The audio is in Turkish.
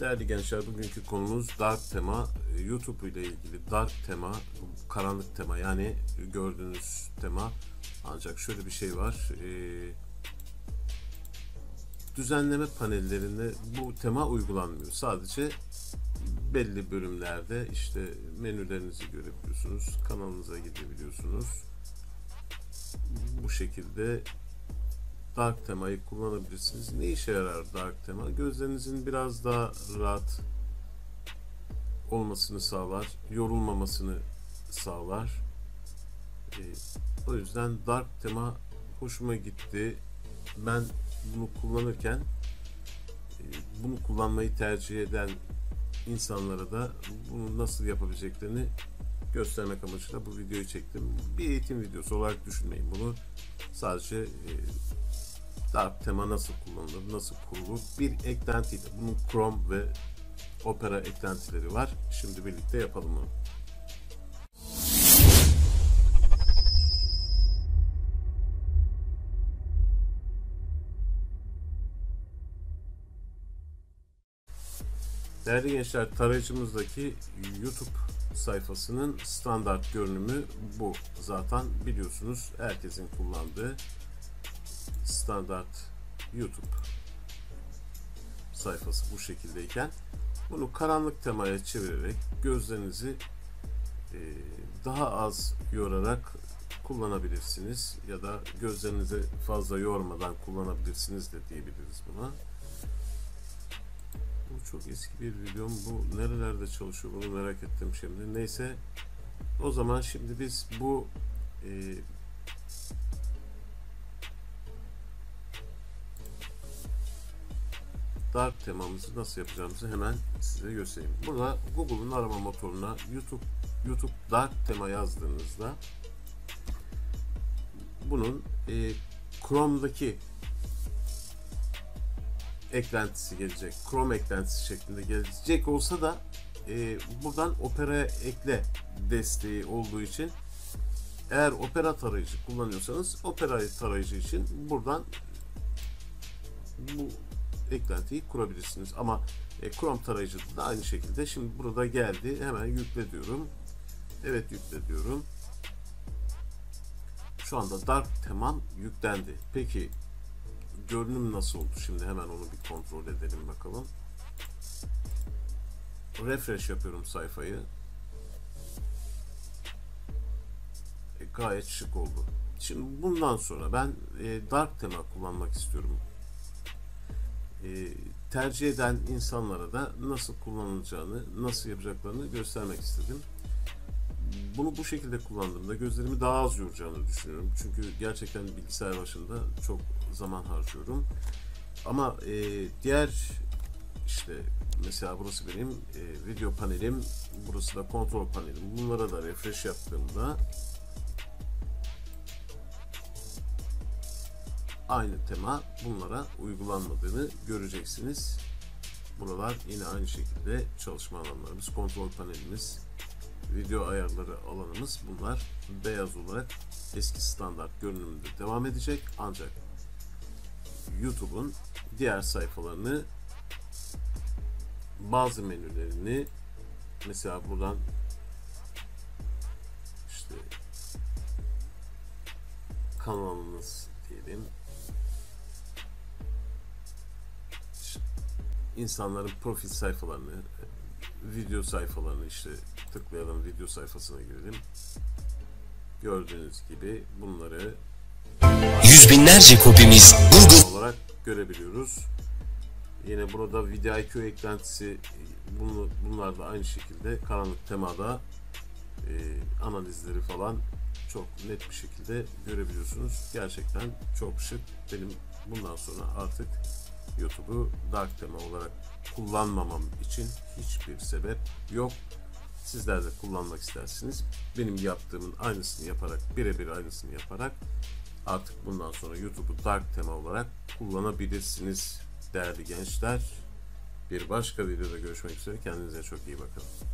Değerli gençler, bugünkü konumuz dark tema. YouTube ile ilgili dark tema, karanlık tema, yani gördüğünüz tema. Ancak şöyle bir şey var. Düzenleme panellerinde bu tema uygulanmıyor. Sadece belli bölümlerde işte menülerinizi görebiliyorsunuz. Kanalınıza gidebiliyorsunuz. Bu şekilde dark temayı kullanabilirsiniz. Ne işe yarar dark tema? Gözlerinizin biraz daha rahat olmasını sağlar, yorulmamasını sağlar. O yüzden dark tema hoşuma gitti. Ben bunu kullanırken bunu kullanmayı tercih eden insanlara da bunu nasıl yapabileceklerini göstermek amacıyla bu videoyu çektim. Bir eğitim videosu olarak düşünmeyin bunu. Sadece dark tema nasıl kullanılır, nasıl kurulur bir eklentiyle. Bunun Chrome ve Opera eklentileri var. Şimdi birlikte yapalım onu. Değerli gençler, tarayıcımızdaki YouTube sayfasının standart görünümü bu. Zaten biliyorsunuz, herkesin kullandığı standart YouTube sayfası bu şekildeyken, bunu karanlık temaya çevirerek gözlerinizi daha az yorarak kullanabilirsiniz ya da gözlerinizi fazla yormadan kullanabilirsiniz de diyebiliriz buna. Bu çok eski bir videom, bu nerelerde çalışıyor bunu merak ettim şimdi. Neyse, o zaman şimdi biz bu dark temamızı nasıl yapacağımızı hemen size göstereyim. Burada Google'un arama motoruna YouTube dark tema yazdığınızda bunun Chrome'daki eklentisi gelecek. Chrome eklentisi şeklinde gelecek olsa da buradan Opera'ya ekle desteği olduğu için, eğer Opera tarayıcı kullanıyorsanız Opera tarayıcı için buradan bu eklentiyi kurabilirsiniz. Ama Chrome tarayıcıda da aynı şekilde. Şimdi burada geldi, hemen yükle diyorum. Evet, yükle diyorum. Şu anda dark temam yüklendi. Peki görünüm nasıl oldu? Şimdi hemen onu bir kontrol edelim bakalım. Refresh yapıyorum sayfayı. Gayet şık oldu. Şimdi bundan sonra ben dark tema kullanmak istiyorum. Tercih eden insanlara da nasıl kullanılacağını, nasıl yapacaklarını göstermek istedim. Bunu bu şekilde kullandığımda gözlerimi daha az yoracağını düşünüyorum. Çünkü gerçekten bilgisayar başında çok zaman harcıyorum. Ama diğer, işte mesela burası benim video panelim, burası da kontrol panelim. Bunlara da refresh yaptığımda aynı tema bunlara uygulanmadığını göreceksiniz. Buralar yine aynı şekilde çalışma alanlarımız, kontrol panelimiz, video ayarları alanımız, bunlar beyaz olarak eski standart görünümünde devam edecek. Ancak YouTube'un diğer sayfalarını, bazı menülerini, mesela buradan işte kanalımız diyelim, insanların profil sayfalarını, video sayfalarını, işte tıklayalım, video sayfasına girelim. Gördüğünüz gibi bunları yüz binlerce kopimiz Google olarak görebiliyoruz. Yine burada VidIQ eklentisi, bunlar da aynı şekilde karanlık temada analizleri falan çok net bir şekilde görebiliyorsunuz. Gerçekten çok şık. Benim bundan sonra artık YouTube'u dark tema olarak kullanmamam için hiçbir sebep yok. Sizler de kullanmak istersiniz. Benim yaptığımın aynısını yaparak, birebir aynısını yaparak artık bundan sonra YouTube'u dark tema olarak kullanabilirsiniz değerli gençler. Bir başka videoda görüşmek üzere. Kendinize çok iyi bakın.